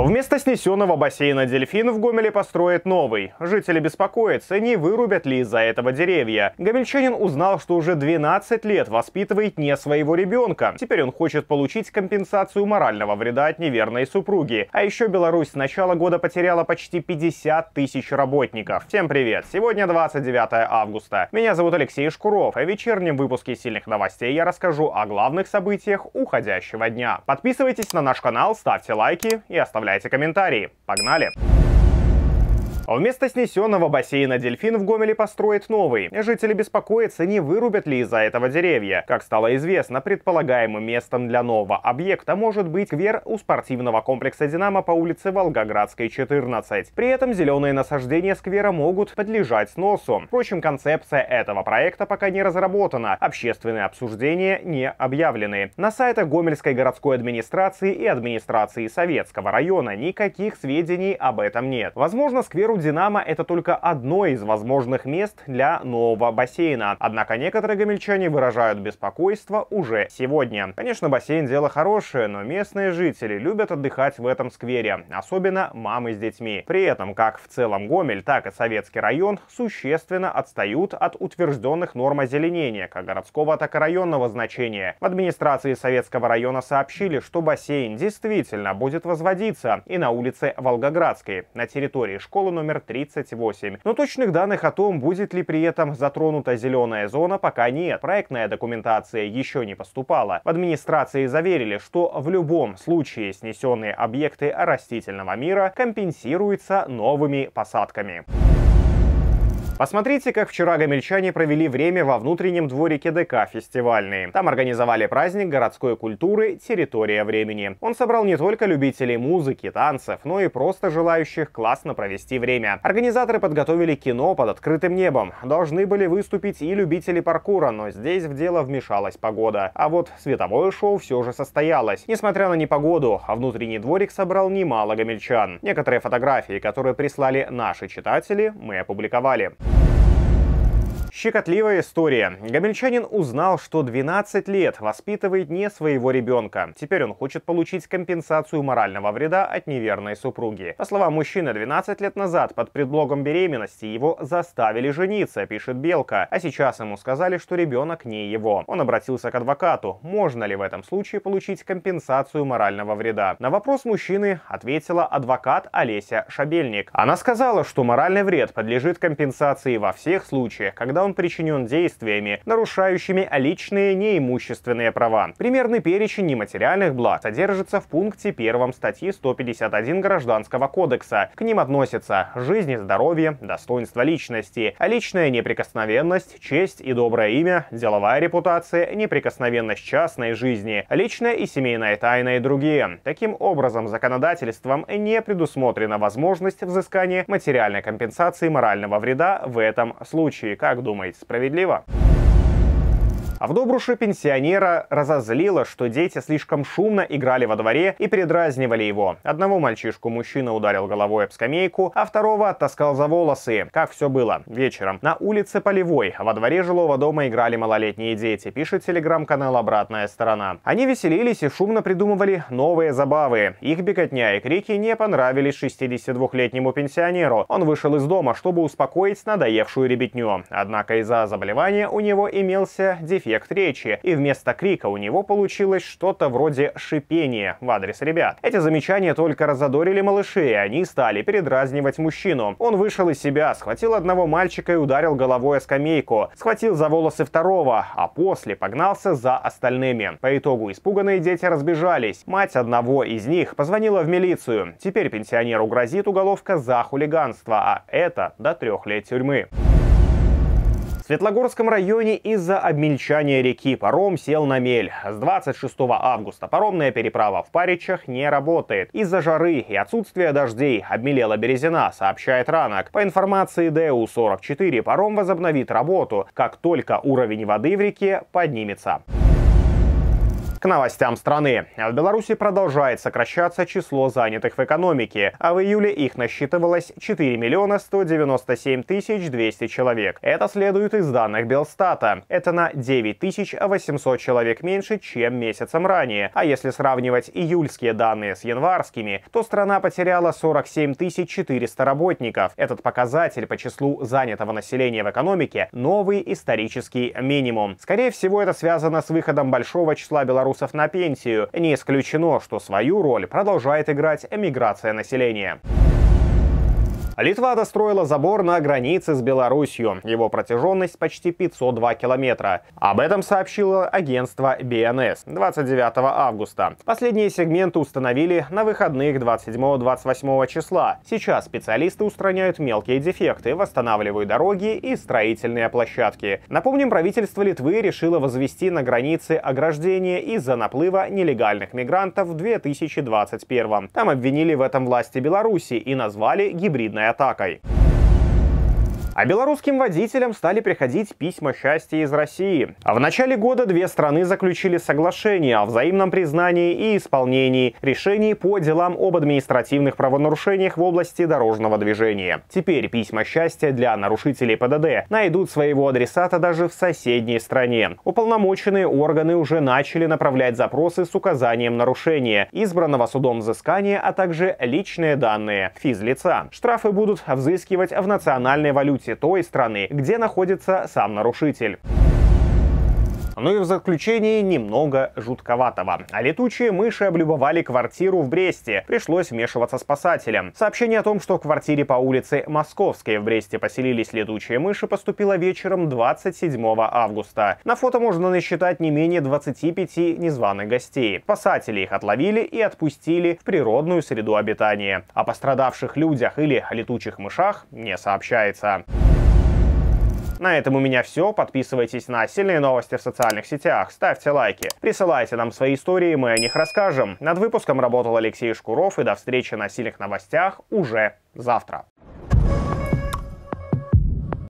Вместо снесенного бассейна «Дельфин» в Гомеле построят новый. Жители беспокоятся, не вырубят ли из-за этого деревья. Гомельчанин узнал, что уже 12 лет воспитывает не своего ребенка. Теперь он хочет получить компенсацию морального вреда от неверной супруги. А еще Беларусь с начала года потеряла почти 50 тысяч работников. Всем привет! Сегодня 29 августа. Меня зовут Алексей Шкуров. В вечернем выпуске «Сильных новостей» я расскажу о главных событиях уходящего дня. Подписывайтесь на наш канал, ставьте лайки и оставляйте комментарии. Погнали! Вместо снесенного бассейна «Дельфин» в Гомеле построит новый. Жители беспокоятся, не вырубят ли из-за этого деревья. Как стало известно, предполагаемым местом для нового объекта может быть сквер у спортивного комплекса «Динамо» по улице Волгоградской, 14. При этом зеленые насаждения сквера могут подлежать сносу. Впрочем, концепция этого проекта пока не разработана, общественные обсуждения не объявлены. На сайтах Гомельской городской администрации и администрации Советского района никаких сведений об этом нет. Возможно, скверу «Динамо» — это только одно из возможных мест для нового бассейна. Однако некоторые гомельчане выражают беспокойство уже сегодня. Конечно, бассейн — дело хорошее, но местные жители любят отдыхать в этом сквере, особенно мамы с детьми. При этом как в целом Гомель, так и Советский район существенно отстают от утвержденных норм озеленения как городского, так и районного значения. В администрации Советского района сообщили, что бассейн действительно будет возводиться и на улице Волгоградской, на территории школы номер 38. Но точных данных о том, будет ли при этом затронута зеленая зона, пока нет. Проектная документация еще не поступала. В администрации заверили, что в любом случае снесенные объекты растительного мира компенсируются новыми посадками. Посмотрите, как вчера гомельчане провели время во внутреннем дворике ДК «Фестивальный». Там организовали праздник городской культуры «Территория времени». Он собрал не только любителей музыки, танцев, но и просто желающих классно провести время. Организаторы подготовили кино под открытым небом. Должны были выступить и любители паркура, но здесь в дело вмешалась погода. А вот световое шоу все же состоялось. Несмотря на непогоду, внутренний дворик собрал немало гомельчан. Некоторые фотографии, которые прислали наши читатели, мы опубликовали. Щекотливая история. Гомельчанин узнал, что 12 лет воспитывает не своего ребенка. Теперь он хочет получить компенсацию морального вреда от неверной супруги. По словам мужчины, 12 лет назад под предлогом беременности его заставили жениться, пишет Белка. А сейчас ему сказали, что ребенок не его. Он обратился к адвокату. Можно ли в этом случае получить компенсацию морального вреда? На вопрос мужчины ответила адвокат Олеся Шабельник. Она сказала, что моральный вред подлежит компенсации во всех случаях, когда он причинен действиями, нарушающими личные неимущественные права. Примерный перечень нематериальных благ содержится в пункте 1 статьи 151 Гражданского кодекса. К ним относятся жизнь и здоровье, достоинство личности, личная неприкосновенность, честь и доброе имя, деловая репутация, неприкосновенность частной жизни, личная и семейная тайна и другие. Таким образом, законодательством не предусмотрена возможность взыскания материальной компенсации морального вреда в этом случае. Как думаете? Справедливо? А в Добруше пенсионера разозлило, что дети слишком шумно играли во дворе и передразнивали его. Одного мальчишку мужчина ударил головой об скамейку, а второго оттаскал за волосы. Как все было? Вечером на улице Полевой во дворе жилого дома играли малолетние дети, пишет телеграм-канал «Обратная сторона». Они веселились и шумно придумывали новые забавы. Их беготня и крики не понравились 62-летнему пенсионеру. Он вышел из дома, чтобы успокоить надоевшую ребятню. Однако из-за заболевания у него имелся дефект речи, и вместо крика у него получилось что-то вроде шипения в адрес ребят. Эти замечания только разодорили малышей, и они стали передразнивать мужчину. Он вышел из себя, схватил одного мальчика и ударил головой о скамейку, схватил за волосы второго, а после погнался за остальными. По итогу испуганные дети разбежались. Мать одного из них позвонила в милицию. Теперь пенсионеру грозит уголовка за хулиганство, а это до 3 лет тюрьмы. В Светлогорском районе из-за обмельчания реки паром сел на мель. С 26 августа паромная переправа в Паричах не работает. Из-за жары и отсутствия дождей обмелела Березина, сообщает Ранок. По информации ДУ-44, паром возобновит работу, как только уровень воды в реке поднимется. К новостям страны. В Беларуси продолжает сокращаться число занятых в экономике, а в июле их насчитывалось 4 197 200 человек. Это следует из данных Белстата. Это на 9800 человек меньше, чем месяцем ранее. А если сравнивать июльские данные с январскими, то страна потеряла 47 400 работников. Этот показатель по числу занятого населения в экономике – новый исторический минимум. Скорее всего, это связано с выходом большого числа белорусов на пенсию. Не исключено, что свою роль продолжает играть эмиграция населения. Литва достроила забор на границе с Беларусью. Его протяженность почти 502 километра. Об этом сообщило агентство БНС 29 августа. Последние сегменты установили на выходных 27-28 числа. Сейчас специалисты устраняют мелкие дефекты, восстанавливают дороги и строительные площадки. Напомним, правительство Литвы решило возвести на границе ограждение из-за наплыва нелегальных мигрантов в 2021. Там обвинили в этом власти Беларуси и назвали гибридной атакой. А белорусским водителям стали приходить письма счастья из России. В начале года две страны заключили соглашение о взаимном признании и исполнении решений по делам об административных правонарушениях в области дорожного движения. Теперь письма счастья для нарушителей ПДД найдут своего адресата даже в соседней стране. Уполномоченные органы уже начали направлять запросы с указанием нарушения, избранного судом взыскания, а также личные данные физлица. Штрафы будут взыскивать в национальной валюте той страны, где находится сам нарушитель. Ну и в заключение немного жутковатого. Летучие мыши облюбовали квартиру в Бресте. Пришлось вмешиваться спасателям. Сообщение о том, что в квартире по улице Московской в Бресте поселились летучие мыши, поступило вечером 27 августа. На фото можно насчитать не менее 25 незваных гостей. Спасатели их отловили и отпустили в природную среду обитания. О пострадавших людях или летучих мышах не сообщается. На этом у меня все. Подписывайтесь на «Сильные новости» в социальных сетях, ставьте лайки, присылайте нам свои истории, мы о них расскажем. Над выпуском работал Алексей Шкуров, и до встречи на «Сильных новостях» уже завтра.